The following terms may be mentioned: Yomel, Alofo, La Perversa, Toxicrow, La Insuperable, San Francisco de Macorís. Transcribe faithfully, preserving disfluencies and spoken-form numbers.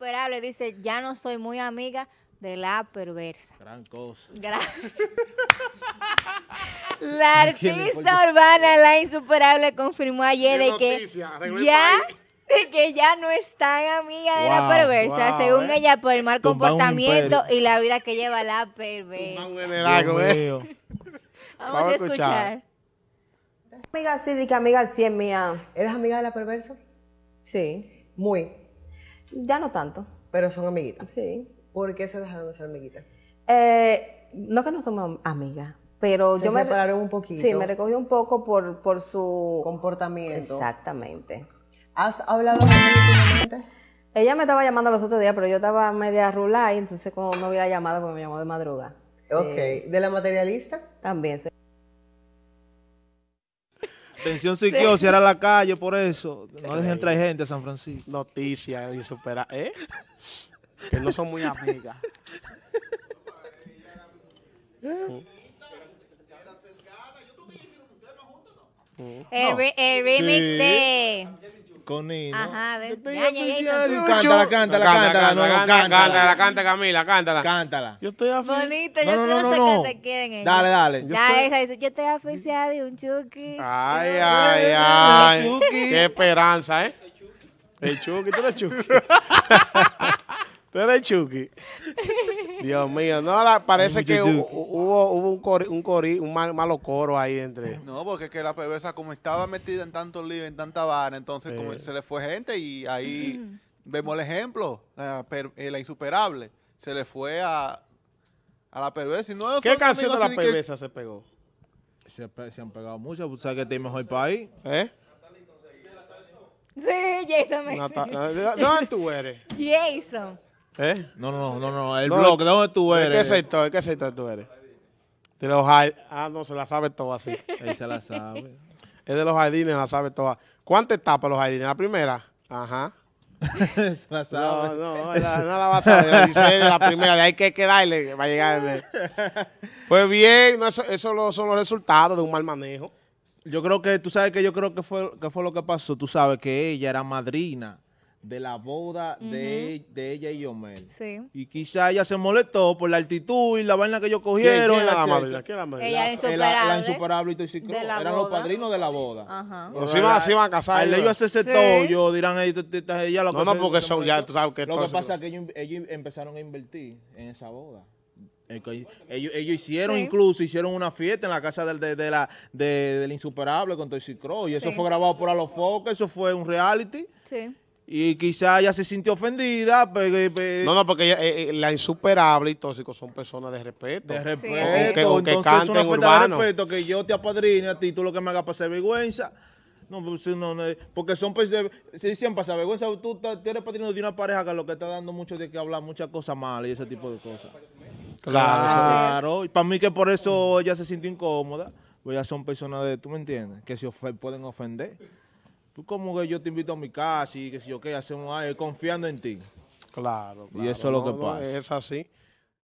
Insuperable dice, ya no soy muy amiga de La Perversa. Gran cosa. Gran... La artista urbana La Insuperable confirmó ayer de que ya... de que ya no es tan amiga de wow, La Perversa, wow, según eh. ella, por el mal comportamiento y la vida que lleva La Perversa. Vamos, Vamos a escuchar. Amiga así, de que amiga al cien mía. ¿Eres amiga de La Perversa? Sí. Muy. Ya no tanto. Pero son amiguitas. Sí. ¿Por qué se dejaron de ser amiguitas? Eh, no que no somos amigas. Pero se yo me separaron un poquito. Sí, me recogí un poco por, por su... comportamiento. Exactamente. ¿Has hablado con ella últimamente? Ella me estaba llamando los otros días, pero yo estaba media rulada y entonces como no hubiera llamado, pues me llamó de madrugada. Ok. Eh, ¿De la materialista? También. Sí. Atención psiquiosis, sí. Era la calle por eso. No dejen entrar gente a San Francisco. Noticias Insuperable, ¿eh? Que no son muy amigas. ¿Eh? El, re, el remix sí. de... Con Nino. Ajá, de... Ya llegué. Cántala, cántala, cántala. No, cántala, cántala, cántala, Camila, cántala. Cántala. Yo estoy aficiado. Bonita, no, yo no, no, no, no. Que te queden ellos. Dale, dale. Yo ya, estoy... esa, yo estoy aficiado de un Chucky. Ay, ay, ay. ay. Qué esperanza, ¿eh? El Chucky, tú eres Chucky. Tú eres Chucky. Dios mío, no, la, parece que hubo, hubo, hubo un, cori, un, cori, un mal, malo coro ahí entre... No, porque es que La Perversa, como estaba metida en tantos líos, en tanta vara, entonces eh. como se le fue gente y ahí mm. vemos el ejemplo, la, per, eh, la Insuperable, se le fue a, a La Perversa. Y no, ¿qué canción de La Perversa que... se pegó? Se, se han pegado muchas, ¿sabes que tiene mejor país? ¿Eh? Sí, Jason me... ¿Dónde tú eres? Jason. ¿Eh? No, no, no, no, el no, blog, ¿de dónde tú eres? ¿De qué sector, de qué sector tú eres? De los jardines. Ah, no, se la sabe toda, sí. Ahí se la sabe. Es de los jardines, la sabe toda. ¿Cuántas etapas los jardines? ¿La primera? Ajá. Se la sabe. No, no, la, no la vas a saber. La dice de la primera, de ahí que hay que darle, va a llegar. El... Pues bien, no, eso, eso son los resultados de un mal manejo. Yo creo que, tú sabes que yo creo que fue, que fue lo que pasó. Tú sabes que ella era madrina de la boda uh-huh. de, de ella y Yomel. Sí. Y quizá ella se molestó por la actitud y la vaina que ellos cogieron. ¿Quién, quién la, la madrina? ¿Quién la madrina? Ella Insuperable. La, la Insuperable y Toxicrow. Eran boda. Los padrinos de la boda. Ajá. Pero si van, si van a casar. Al ellos hacer ese tollo, dirán, ella lo que... No, no, porque son ya, tú sabes que... Lo que pasa es que ellos, ellos empezaron a invertir en esa boda. Ellos, ellos hicieron, sí. incluso hicieron una fiesta en la casa del, de, de la, de, del Insuperable con Toxicrow. Y eso sí. fue grabado por Alofo, que eso fue un reality. Sí. Y quizás ella se sintió ofendida. Pe, pe. No, no, porque ella, eh, la Insuperable y Toxicrow son personas de respeto. De respeto. Sí, sí. Que, entonces, que canten es una falta de respeto que yo te apadrine a ti, tú lo que me hagas pasar vergüenza. No, no, no, porque son, pues, si dicen pasa vergüenza, tú, tú eres padrino de una pareja que lo que está dando mucho de que hablar muchas cosas malas y ese tipo de cosas. Claro, claro. Y para mí que por eso ella se sintió incómoda, pues ya son personas de, tú me entiendes, que se of pueden ofender. Tú como que yo te invito a mi casa y que si yo qué, hacemos algo, confiando en ti. Claro, claro. Y eso no, es lo que no, pasa. Es así.